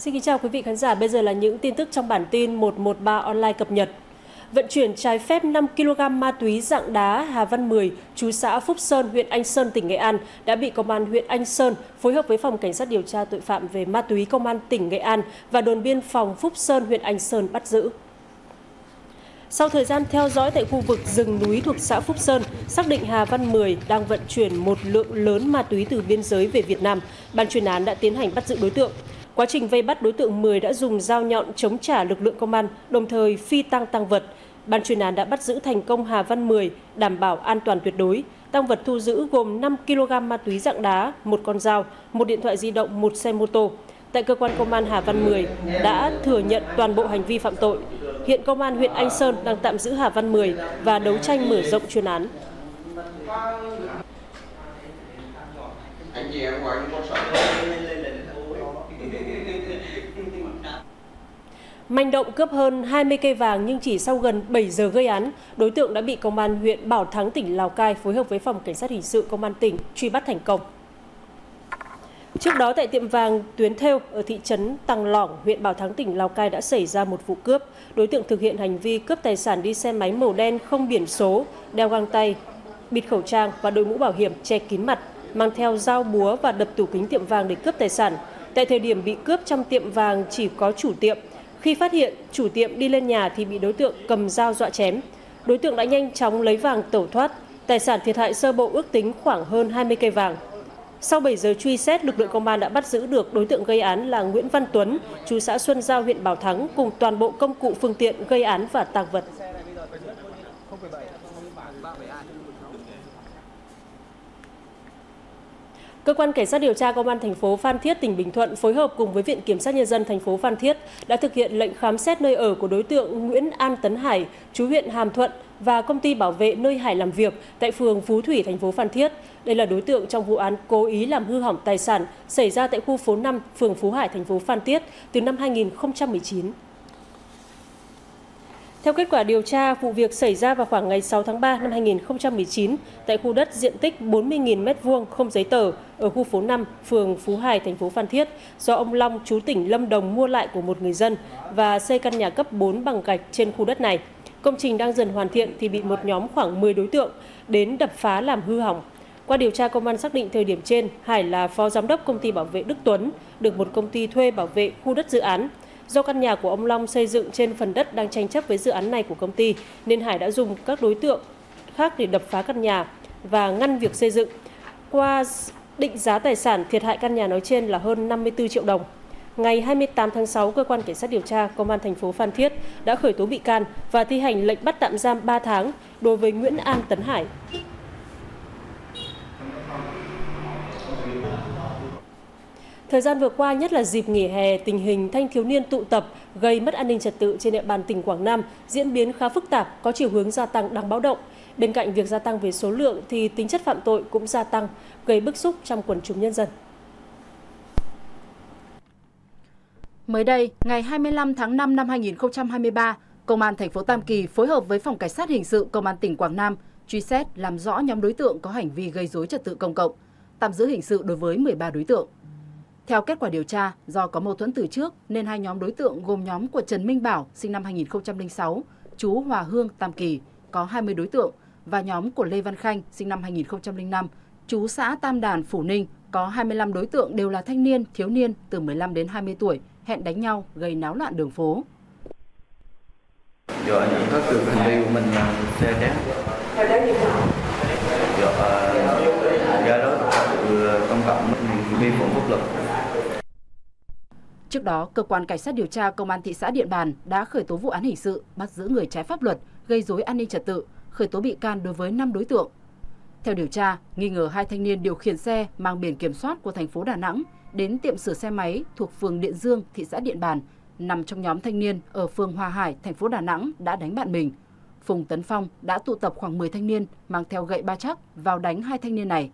Xin kính chào quý vị khán giả, bây giờ là những tin tức trong bản tin 113 online cập nhật. Vận chuyển trái phép 5 kg ma túy dạng đá, Hà Văn 10, trú xã Phúc Sơn, huyện Anh Sơn, tỉnh Nghệ An đã bị Công an huyện Anh Sơn phối hợp với Phòng Cảnh sát điều tra tội phạm về ma túy Công an tỉnh Nghệ An và đồn biên phòng Phúc Sơn, huyện Anh Sơn bắt giữ. Sau thời gian theo dõi tại khu vực rừng núi thuộc xã Phúc Sơn, xác định Hà Văn 10 đang vận chuyển một lượng lớn ma túy từ biên giới về Việt Nam, ban chuyên án đã tiến hành bắt giữ đối tượng. Quá trình vây bắt, đối tượng 10 đã dùng dao nhọn chống trả lực lượng công an, đồng thời phi tăng tăng vật. Ban chuyên án đã bắt giữ thành công Hà Văn 10, đảm bảo an toàn tuyệt đối. Tăng vật thu giữ gồm 5 kg ma túy dạng đá, một con dao, một điện thoại di động, một xe mô tô. Tại cơ quan công an, Hà Văn 10 đã thừa nhận toàn bộ hành vi phạm tội. Hiện công an huyện Anh Sơn đang tạm giữ Hà Văn 10 và đấu tranh mở rộng chuyên án. Manh động cướp hơn 20 cây vàng nhưng chỉ sau gần 7 giờ gây án, đối tượng đã bị Công an huyện Bảo Thắng, tỉnh Lào Cai phối hợp với Phòng Cảnh sát Hình sự Công an tỉnh truy bắt thành công. Trước đó, tại tiệm vàng Tuyến Thêu ở thị trấn Tàng Lỏng, huyện Bảo Thắng, tỉnh Lào Cai đã xảy ra một vụ cướp. Đối tượng thực hiện hành vi cướp tài sản đi xe máy màu đen không biển số, đeo găng tay, bịt khẩu trang và đội mũ bảo hiểm che kín mặt, mang theo dao búa và đập tủ kính tiệm vàng để cướp tài sản. Tại thời điểm bị cướp, trong tiệm vàng chỉ có chủ tiệm. Khi phát hiện chủ tiệm đi lên nhà thì bị đối tượng cầm dao dọa chém. Đối tượng đã nhanh chóng lấy vàng tẩu thoát. Tài sản thiệt hại sơ bộ ước tính khoảng hơn 20 cây vàng. Sau 7 giờ truy xét, lực lượng công an đã bắt giữ được đối tượng gây án là Nguyễn Văn Tuấn, trú xã Xuân Giao, huyện Bảo Thắng, cùng toàn bộ công cụ phương tiện gây án và tàng vật. Cơ quan Cảnh sát điều tra Công an thành phố Phan Thiết, tỉnh Bình Thuận phối hợp cùng với Viện Kiểm sát Nhân dân thành phố Phan Thiết đã thực hiện lệnh khám xét nơi ở của đối tượng Nguyễn An Tấn Hải, chú huyện Hàm Thuận và công ty bảo vệ nơi Hải làm việc tại phường Phú Thủy, thành phố Phan Thiết. Đây là đối tượng trong vụ án cố ý làm hư hỏng tài sản xảy ra tại khu phố 5, phường Phú Hải, thành phố Phan Thiết từ năm 2019. Theo kết quả điều tra, vụ việc xảy ra vào khoảng ngày 6 tháng 3 năm 2019 tại khu đất diện tích 40.000 m2 không giấy tờ ở khu phố 5, phường Phú Hải, thành phố Phan Thiết do ông Long, chú tỉnh Lâm Đồng mua lại của một người dân và xây căn nhà cấp 4 bằng gạch trên khu đất này. Công trình đang dần hoàn thiện thì bị một nhóm khoảng 10 đối tượng đến đập phá làm hư hỏng. Qua điều tra, công an xác định thời điểm trên, Hải là phó giám đốc công ty bảo vệ Đức Tuấn, được một công ty thuê bảo vệ khu đất dự án. Do căn nhà của ông Long xây dựng trên phần đất đang tranh chấp với dự án này của công ty, nên Hải đã dùng các đối tượng khác để đập phá căn nhà và ngăn việc xây dựng. Qua định giá tài sản, thiệt hại căn nhà nói trên là hơn 54 triệu đồng. Ngày 28 tháng 6, Cơ quan Cảnh sát điều tra Công an thành phố Phan Thiết đã khởi tố bị can và thi hành lệnh bắt tạm giam 3 tháng đối với Nguyễn An Tấn Hải. Thời gian vừa qua, nhất là dịp nghỉ hè, tình hình thanh thiếu niên tụ tập gây mất an ninh trật tự trên địa bàn tỉnh Quảng Nam diễn biến khá phức tạp, có chiều hướng gia tăng đáng báo động. Bên cạnh việc gia tăng về số lượng thì tính chất phạm tội cũng gia tăng, gây bức xúc trong quần chúng nhân dân. Mới đây, ngày 25 tháng 5 năm 2023, Công an thành phố Tam Kỳ phối hợp với Phòng Cảnh sát Hình sự Công an tỉnh Quảng Nam truy xét làm rõ nhóm đối tượng có hành vi gây rối trật tự công cộng, tạm giữ hình sự đối với 13 đối tượng. Theo kết quả điều tra, do có mâu thuẫn từ trước nên hai nhóm đối tượng gồm nhóm của Trần Minh Bảo sinh năm 2006, chú Hòa Hương, Tam Kỳ có 20 đối tượng và nhóm của Lê Văn Khanh sinh năm 2005, chú xã Tam Đàn, Phủ Ninh có 25 đối tượng đều là thanh niên, thiếu niên từ 15 đến 20 tuổi hẹn đánh nhau gây náo loạn đường phố. Do những các từ hành vi của mình là xe trắng. Do đó công cộng vi phạm pháp luật. Trước đó, Cơ quan Cảnh sát điều tra Công an thị xã Điện Bàn đã khởi tố vụ án hình sự, bắt giữ người trái pháp luật, gây rối an ninh trật tự, khởi tố bị can đối với 5 đối tượng. Theo điều tra, nghi ngờ hai thanh niên điều khiển xe mang biển kiểm soát của thành phố Đà Nẵng đến tiệm sửa xe máy thuộc phường Điện Dương, thị xã Điện Bàn, nằm trong nhóm thanh niên ở phường Hòa Hải, thành phố Đà Nẵng đã đánh bạn mình. Phùng Tấn Phong đã tụ tập khoảng 10 thanh niên mang theo gậy ba trắc vào đánh hai thanh niên này.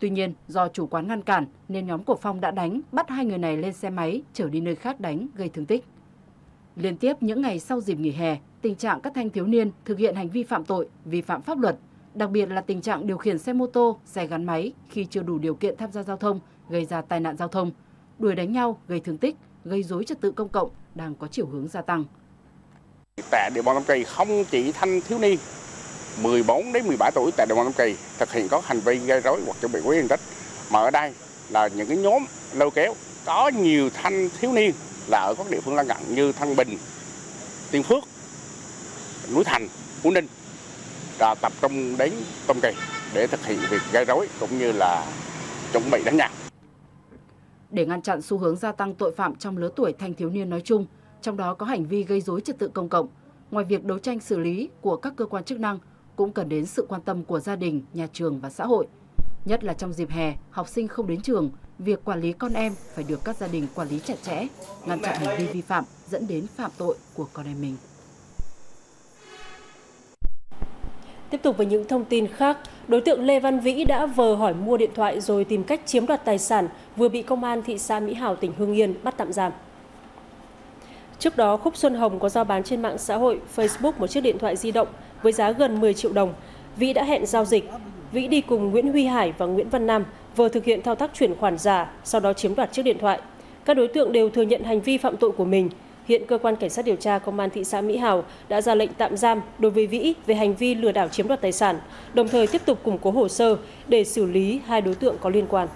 Tuy nhiên, do chủ quán ngăn cản nên nhóm của Phong đã đánh, bắt hai người này lên xe máy, chở đi nơi khác đánh, gây thương tích. Liên tiếp những ngày sau dịp nghỉ hè, tình trạng các thanh thiếu niên thực hiện hành vi phạm tội, vi phạm pháp luật, đặc biệt là tình trạng điều khiển xe mô tô, xe gắn máy khi chưa đủ điều kiện tham gia giao thông, gây ra tai nạn giao thông, đuổi đánh nhau, gây thương tích, gây rối trật tự công cộng đang có chiều hướng gia tăng. Tại địa bàn Tam Kỳ không chỉ thanh thiếu niên 14 đến 17 tuổi tại địa bàn Tam Kỳ thực hiện có hành vi gây rối hoặc chuẩn bị gây thương tích, mà ở đây là những cái nhóm lôi kéo có nhiều thanh thiếu niên là ở các địa phương lân cận như Thăng Bình, Tiên Phước, Núi Thành, Phú Ninh đã tập trung đến Tam Kỳ để thực hiện việc gây rối cũng như là chuẩn bị đánh nhau. Để ngăn chặn xu hướng gia tăng tội phạm trong lứa tuổi thanh thiếu niên nói chung, trong đó có hành vi gây rối trật tự công cộng, ngoài việc đấu tranh xử lý của các cơ quan chức năng cũng cần đến sự quan tâm của gia đình, nhà trường và xã hội. Nhất là trong dịp hè, học sinh không đến trường, việc quản lý con em phải được các gia đình quản lý chặt chẽ, ngăn chặn hành vi vi phạm dẫn đến phạm tội của con em mình. Tiếp tục với những thông tin khác, đối tượng Lê Văn Vĩ đã vờ hỏi mua điện thoại rồi tìm cách chiếm đoạt tài sản, vừa bị công an thị xã Mỹ Hào, tỉnh Hưng Yên bắt tạm giam. Trước đó, Khúc Xuân Hồng có rao bán trên mạng xã hội Facebook một chiếc điện thoại di động với giá gần 10 triệu đồng. Vĩ đã hẹn giao dịch. Vĩ đi cùng Nguyễn Huy Hải và Nguyễn Văn Nam vừa thực hiện thao tác chuyển khoản giả, sau đó chiếm đoạt chiếc điện thoại. Các đối tượng đều thừa nhận hành vi phạm tội của mình. Hiện cơ quan cảnh sát điều tra công an thị xã Mỹ Hào đã ra lệnh tạm giam đối với Vĩ về hành vi lừa đảo chiếm đoạt tài sản, đồng thời tiếp tục củng cố hồ sơ để xử lý hai đối tượng có liên quan.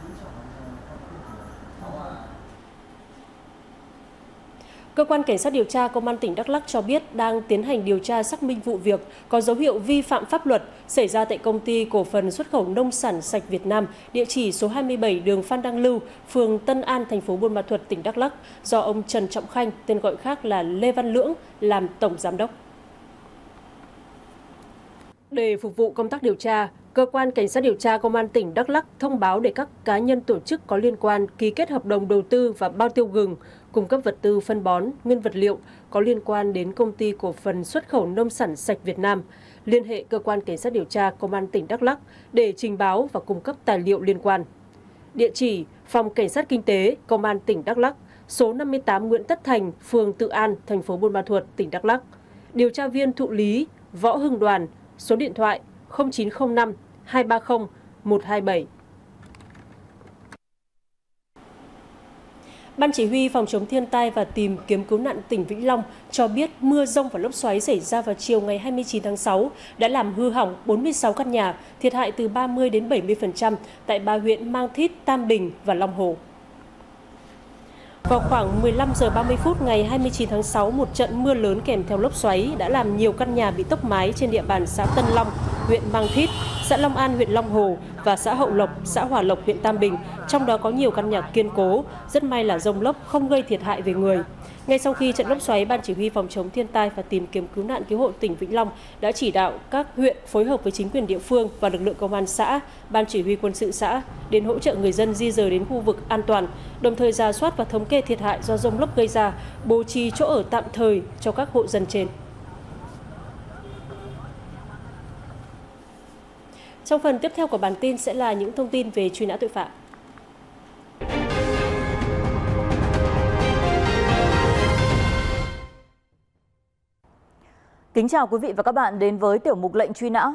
Cơ quan cảnh sát điều tra công an tỉnh Đắk Lắk cho biết đang tiến hành điều tra xác minh vụ việc có dấu hiệu vi phạm pháp luật xảy ra tại công ty cổ phần xuất khẩu nông sản sạch Việt Nam, địa chỉ số 27 đường Phan Đăng Lưu, phường Tân An, thành phố Buôn Ma Thuột, tỉnh Đắk Lắk, do ông Trần Trọng Khanh, tên gọi khác là Lê Văn Lưỡng, làm tổng giám đốc. Để phục vụ công tác điều tra, Cơ quan Cảnh sát điều tra Công an tỉnh Đắk Lắk thông báo để các cá nhân tổ chức có liên quan ký kết hợp đồng đầu tư và bao tiêu gừng, cung cấp vật tư phân bón, nguyên vật liệu có liên quan đến công ty cổ phần xuất khẩu nông sản sạch Việt Nam, liên hệ Cơ quan Cảnh sát điều tra Công an tỉnh Đắk Lắk để trình báo và cung cấp tài liệu liên quan. Địa chỉ: Phòng Cảnh sát Kinh tế, Công an tỉnh Đắk Lắk, số 58 Nguyễn Tất Thành, phường Tự An, thành phố Buôn Ma Thuột, tỉnh Đắk Lắk. Điều tra viên thụ lý Võ Hưng Đoàn, số điện thoại 0905 230 127. Ban chỉ huy phòng chống thiên tai và tìm kiếm cứu nạn tỉnh Vĩnh Long cho biết mưa dông và lốc xoáy xảy ra vào chiều ngày 29 tháng 6 đã làm hư hỏng 46 căn nhà, thiệt hại từ 30 đến 70% tại ba huyện Mang Thít, Tam Bình và Long Hồ. Vào khoảng 15 giờ 30 phút ngày 29 tháng 6, một trận mưa lớn kèm theo lốc xoáy đã làm nhiều căn nhà bị tốc mái trên địa bàn xã Tân Long, huyện Mang Thít, xã Long An, huyện Long Hồ và xã Hậu Lộc, xã Hòa Lộc, huyện Tam Bình. Trong đó có nhiều căn nhà kiên cố, rất may là dông lốc không gây thiệt hại về người. Ngay sau khi trận lốc xoáy, Ban chỉ huy phòng chống thiên tai và tìm kiếm cứu nạn cứu hộ tỉnh Vĩnh Long đã chỉ đạo các huyện phối hợp với chính quyền địa phương và lực lượng công an xã, Ban chỉ huy quân sự xã đến hỗ trợ người dân di dời đến khu vực an toàn, đồng thời rà soát và thống kê thiệt hại do dông lốc gây ra, bố trí chỗ ở tạm thời cho các hộ dân trên. Trong phần tiếp theo của bản tin sẽ là những thông tin về truy nã tội phạm. Kính chào quý vị và các bạn đến với tiểu mục lệnh truy nã.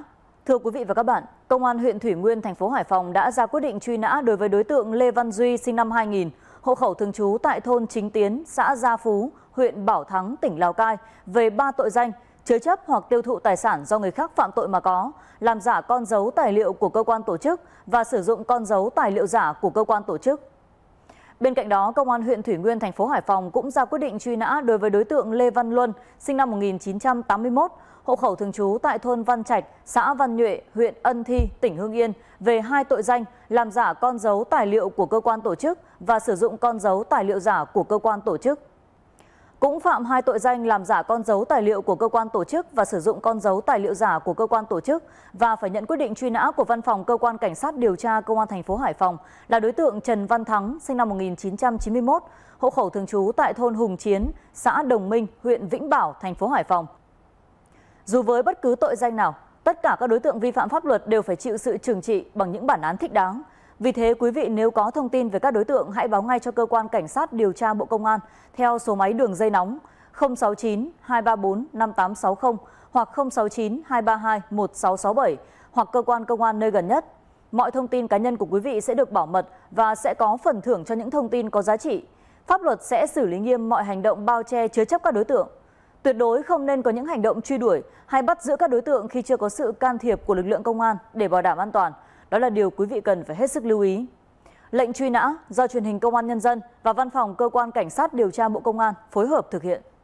Thưa quý vị và các bạn, Công an huyện Thủy Nguyên, thành phố Hải Phòng đã ra quyết định truy nã đối với đối tượng Lê Văn Duy, sinh năm 2000, hộ khẩu thường trú tại thôn Chính Tiến, xã Gia Phú, huyện Bảo Thắng, tỉnh Lào Cai về 3 tội danh: chứa chấp hoặc tiêu thụ tài sản do người khác phạm tội mà có, làm giả con dấu tài liệu của cơ quan tổ chức và sử dụng con dấu tài liệu giả của cơ quan tổ chức. Bên cạnh đó, Công an huyện Thủy Nguyên, thành phố Hải Phòng cũng ra quyết định truy nã đối với đối tượng Lê Văn Luân, sinh năm 1981, hộ khẩu thường trú tại thôn Văn Trạch, xã Văn Nhuệ, huyện Ân Thi, tỉnh Hưng Yên về 2 tội danh: làm giả con dấu tài liệu của cơ quan tổ chức và sử dụng con dấu tài liệu giả của cơ quan tổ chức. Cũng phạm 2 tội danh làm giả con dấu tài liệu của cơ quan tổ chức và sử dụng con dấu tài liệu giả của cơ quan tổ chức và phải nhận quyết định truy nã của Văn phòng Cơ quan Cảnh sát điều tra Công an thành phố Hải Phòng là đối tượng Trần Văn Thắng, sinh năm 1991, hộ khẩu thường trú tại thôn Hùng Chiến, xã Đồng Minh, huyện Vĩnh Bảo, thành phố Hải Phòng. Dù với bất cứ tội danh nào, tất cả các đối tượng vi phạm pháp luật đều phải chịu sự trừng trị bằng những bản án thích đáng. Vì thế, quý vị nếu có thông tin về các đối tượng hãy báo ngay cho Cơ quan Cảnh sát điều tra Bộ Công an theo số máy đường dây nóng 069 234 5860 hoặc 069 232 1667 hoặc cơ quan công an nơi gần nhất. Mọi thông tin cá nhân của quý vị sẽ được bảo mật và sẽ có phần thưởng cho những thông tin có giá trị. Pháp luật sẽ xử lý nghiêm mọi hành động bao che chứa chấp các đối tượng. Tuyệt đối không nên có những hành động truy đuổi hay bắt giữ các đối tượng khi chưa có sự can thiệp của lực lượng công an để bảo đảm an toàn. Đó là điều quý vị cần phải hết sức lưu ý. Lệnh truy nã do Truyền hình Công an Nhân dân và Văn phòng Cơ quan Cảnh sát Điều tra Bộ Công an phối hợp thực hiện.